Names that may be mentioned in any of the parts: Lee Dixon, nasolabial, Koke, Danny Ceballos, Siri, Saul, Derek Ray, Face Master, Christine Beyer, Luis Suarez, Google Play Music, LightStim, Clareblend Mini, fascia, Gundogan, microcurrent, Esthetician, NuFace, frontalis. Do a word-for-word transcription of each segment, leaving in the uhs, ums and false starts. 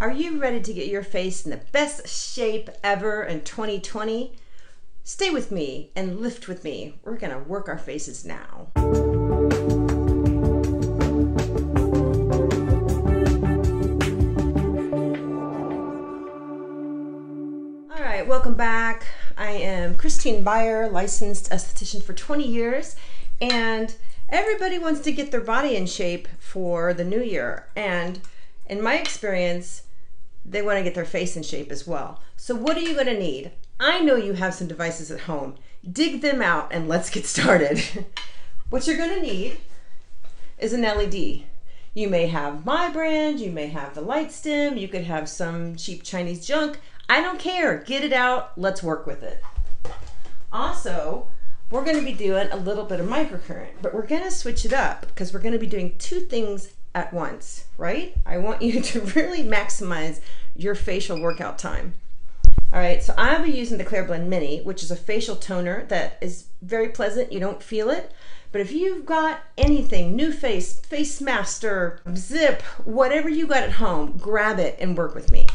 Are you ready to get your face in the best shape ever in twenty twenty? Stay with me and lift with me. We're gonna work our faces now. All right, welcome back. I am Christine Beyer, licensed esthetician for twenty years, and everybody wants to get their body in shape for the new year. And in my experience, they want to get their face in shape as well. So what are you going to need? I know you have some devices at home. Dig them out and let's get started. What you're going to need is an L E D. You may have my brand, you may have the LightStim, you could have some cheap Chinese junk. I don't care. Get it out. Let's work with it. Also, we're going to be doing a little bit of microcurrent, but we're going to switch it up because we're going to be doing two things at once, right? I want you to really maximize your facial workout time. All right, so I'll be using the Clareblend Mini, which is a facial toner that is very pleasant. You don't feel it, but if you've got anything, NuFace, Face Master, Zip, whatever you got at home, grab it and work with me.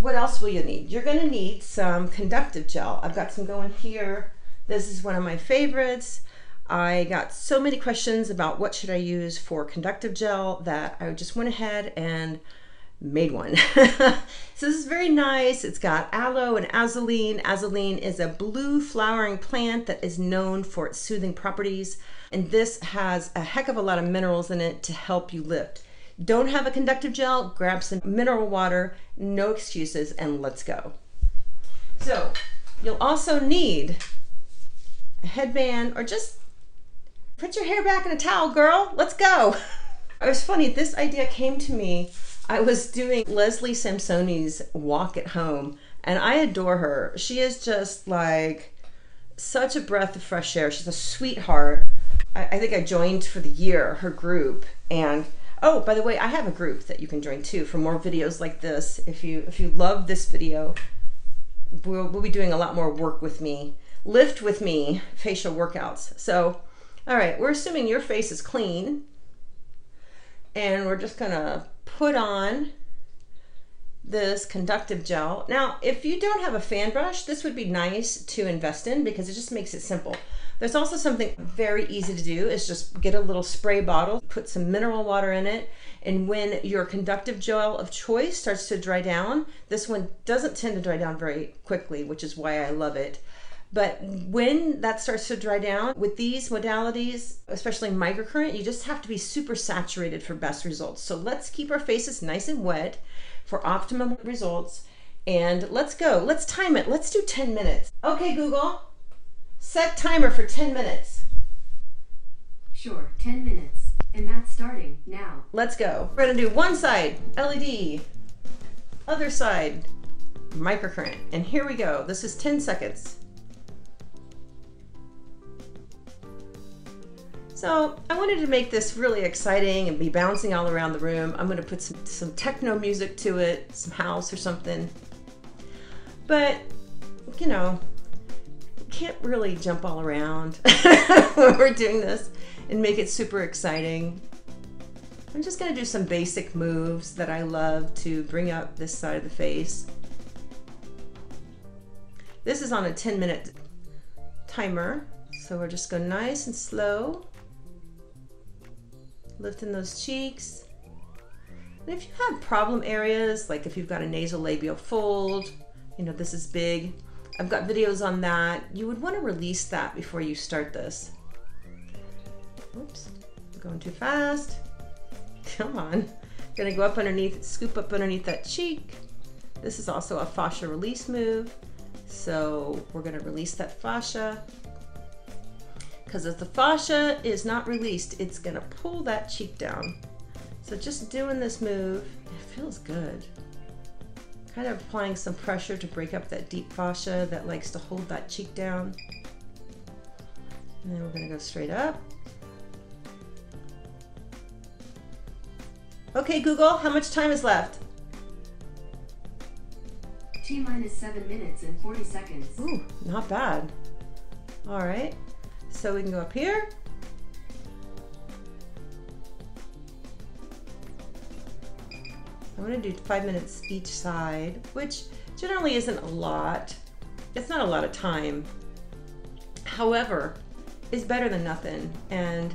What else will you need? You're gonna need some conductive gel. I've got some going here. This is one of my favorites. I got so many questions about what should I use for conductive gel that I just went ahead and made one. So this is very nice. It's got aloe and azaleen. Azaleen is a blue flowering plant that is known for its soothing properties. And this has a heck of a lot of minerals in it to help you lift. Don't have a conductive gel? Grab some mineral water, no excuses, and let's go. So you'll also need a headband, or just put your hair back in a towel, girl. Let's go. It was funny. This idea came to me. I was doing Leslie Samsoni's walk at home, and I adore her. She is just like such a breath of fresh air. She's a sweetheart. I, I think I joined for the year, her group. And oh, by the way, I have a group that you can join too for more videos like this. If you if you love this video, we'll, we'll be doing a lot more work with me, lift with me, facial workouts. So. All right, we're assuming your face is clean, and we're just gonna put on this conductive gel. Now, if you don't have a fan brush, this would be nice to invest in because it just makes it simple. There's also something very easy to do is just get a little spray bottle, put some mineral water in it, and when your conductive gel of choice starts to dry down, this one doesn't tend to dry down very quickly, which is why I love it. But when that starts to dry down, with these modalities, especially microcurrent, you just have to be super saturated for best results. So let's keep our faces nice and wet for optimum results. And let's go. Let's time it. Let's do ten minutes. Okay, Google, set timer for ten minutes. Sure, ten minutes. And that's starting now. Let's go. We're going to do one side, L E D, other side, microcurrent. And here we go. This is ten seconds. So I wanted to make this really exciting and be bouncing all around the room. I'm going to put some, some techno music to it, some house or something. But, you know, you can't really jump all around when we're doing this and make it super exciting. I'm just going to do some basic moves that I love to bring up this side of the face. This is on a ten minute timer, so we're just going nice and slow. Lifting those cheeks. And if you have problem areas, like if you've got a nasolabial fold, you know, this is big. I've got videos on that. You would want to release that before you start this. Oops, I'm going too fast. Come on. Gonna go up underneath, scoop up underneath that cheek. This is also a fascia release move. So we're gonna release that fascia. Because if the fascia is not released, it's gonna pull that cheek down. So just doing this move, it feels good. Kind of applying some pressure to break up that deep fascia that likes to hold that cheek down. And then we're gonna go straight up. Okay, Google, how much time is left? T minus seven minutes and forty seconds. Ooh, not bad. All right. So we can go up here. I'm gonna do five minutes each side, which generally isn't a lot. It's not a lot of time. However, it's better than nothing. And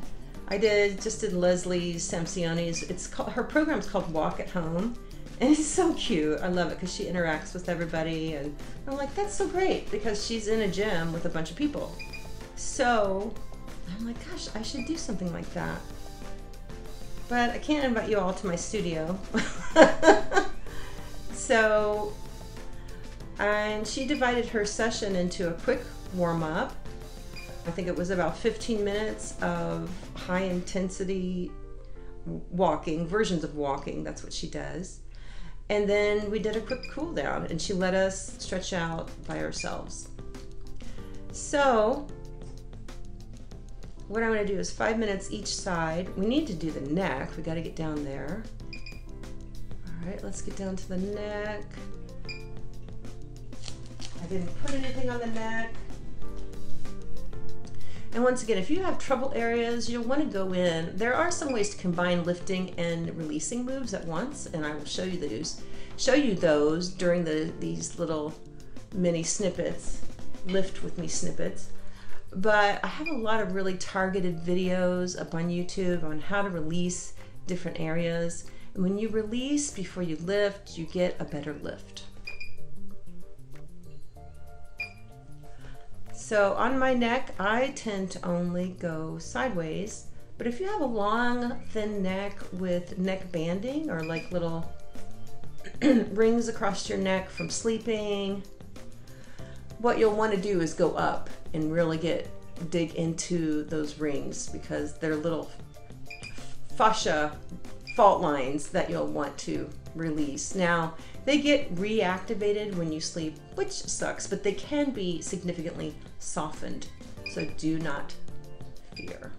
I did, just did Leslie Sampsoni's, it's called, her program's called Walk at Home. And it's so cute. I love it because she interacts with everybody. And I'm like, that's so great, because she's in a gym with a bunch of people. So I'm like, gosh, I should do something like that. But I can't invite you all to my studio. So, and she divided her session into a quick warm up. I think it was about fifteen minutes of high intensity walking, versions of walking, that's what she does. And then we did a quick cool down and she let us stretch out by ourselves. So what I'm gonna do is five minutes each side. We need to do the neck, we gotta get down there. All right, let's get down to the neck. I didn't put anything on the neck. And once again, if you have trouble areas, you'll want to go in. There are some ways to combine lifting and releasing moves at once, and I will show you those, show you those during the these little mini snippets, lift with me snippets. But I have a lot of really targeted videos up on YouTube on how to release different areas. And when you release before you lift, you get a better lift. So on my neck, I tend to only go sideways, but if you have a long, thin neck with neck banding or like little rings across your neck from sleeping, what you'll want to do is go up and really get dig into those rings, because they're little fascia fault lines that you'll want to release. Now, they get reactivated when you sleep, which sucks, but they can be significantly softened, so do not fear.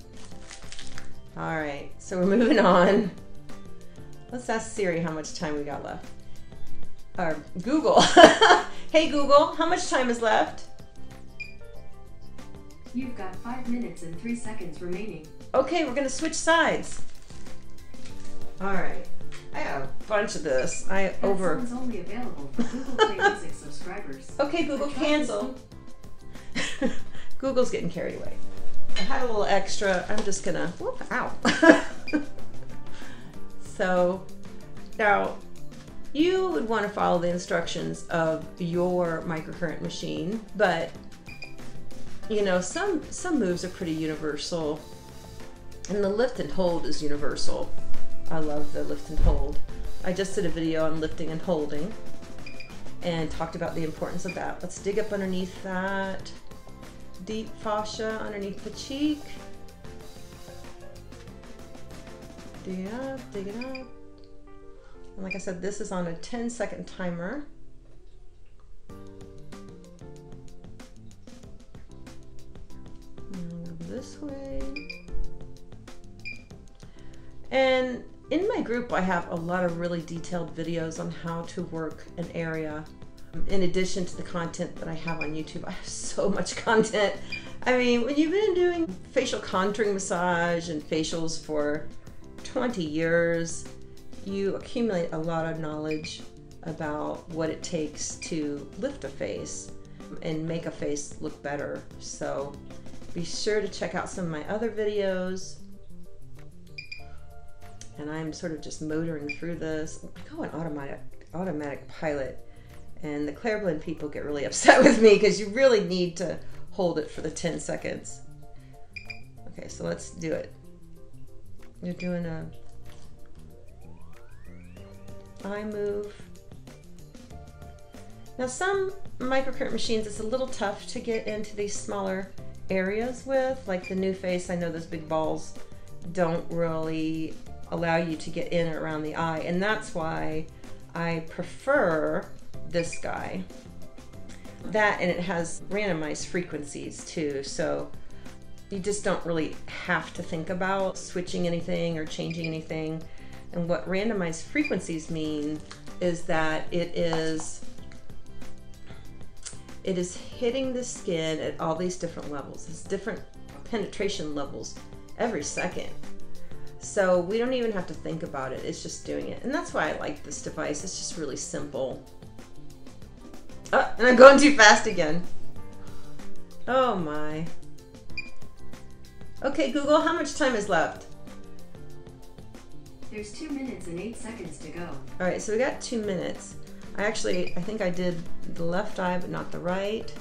All right, so we're moving on. Let's ask Siri how much time we got left. Or Google. Hey Google, how much time is left? You've got five minutes and three seconds remaining. Okay, we're gonna switch sides. All right. I have a bunch of this. I Cancel over. Is only available for Google Play Music subscribers. Okay, Google, cancel. Google's getting carried away. I had a little extra. I'm just gonna. Whoop, ow. So now you would want to follow the instructions of your microcurrent machine, but you know some some moves are pretty universal, and the lift and hold is universal. I love the lift and hold. I just did a video on lifting and holding and talked about the importance of that. Let's dig up underneath that deep fascia underneath the cheek. Dig it up, dig it up. And like I said, this is on a ten second timer. Move this way. And in my group, I have a lot of really detailed videos on how to work an area. In addition to the content that I have on YouTube, I have so much content. I mean, when you've been doing facial contouring massage and facials for twenty years, you accumulate a lot of knowledge about what it takes to lift a face and make a face look better. So be sure to check out some of my other videos. And I'm sort of just motoring through this. I go on automatic, automatic pilot, and the Clareblend people get really upset with me because you really need to hold it for the ten seconds. Okay, so let's do it. You're doing a eye move. Now some microcurrent machines, it's a little tough to get into these smaller areas with, like the NuFace. I know those big balls don't really allow you to get in and around the eye, and that's why I prefer this guy. That, and it has randomized frequencies too, so you just don't really have to think about switching anything or changing anything. And what randomized frequencies mean is that it is it is hitting the skin at all these different levels. It's different penetration levels every second. So we don't even have to think about it. It's just doing it. And that's why I like this device. It's just really simple. Oh, and I'm going too fast again. Oh my. Okay, Google, how much time is left? There's two minutes and eight seconds to go. All right, so we got two minutes. I actually, I think I did the left eye, but not the right.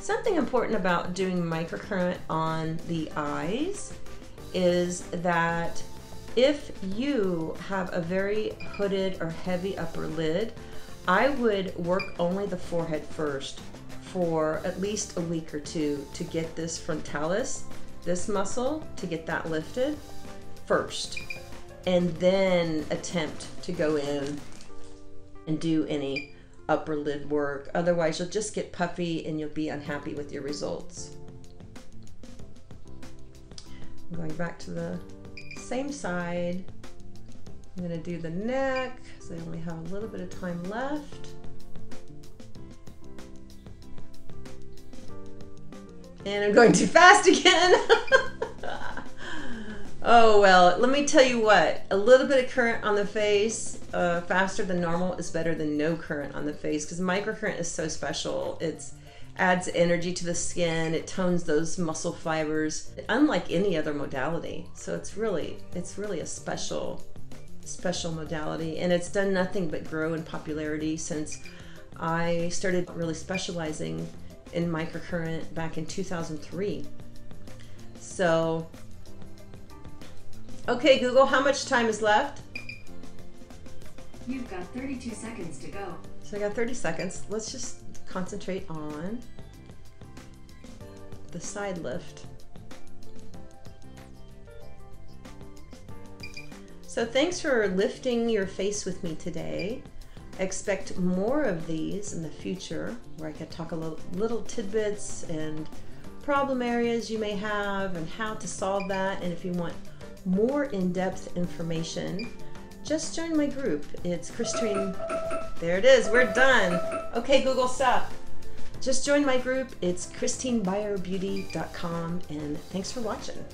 Something important about doing microcurrent on the eyes is that if you have a very hooded or heavy upper lid, I would work only the forehead first for at least a week or two to get this frontalis, this muscle, to get that lifted first, and then attempt to go in and do any upper lid work. Otherwise, you'll just get puffy and you'll be unhappy with your results. I'm going back to the same side. I'm gonna do the neck, because I only have a little bit of time left. And I'm going too fast again. Oh, well, let me tell you what, a little bit of current on the face, uh, faster than normal is better than no current on the face, because microcurrent is so special. It's adds energy to the skin, it tones those muscle fibers, unlike any other modality. So it's really, it's really a special, special modality, and it's done nothing but grow in popularity since I started really specializing in microcurrent back in two thousand three. So, okay, Google, how much time is left? You've got thirty-two seconds to go. So I got thirty seconds. Let's just concentrate on the side lift. So thanks for lifting your face with me today. I expect more of these in the future where I could talk a little, little tidbits and problem areas you may have and how to solve that. And if you want more in-depth information, just join my group. It's Christine. There it is. We're done. Okay, Google, stop. Just join my group. It's Christine Beyer Beauty dot com, and thanks for watching.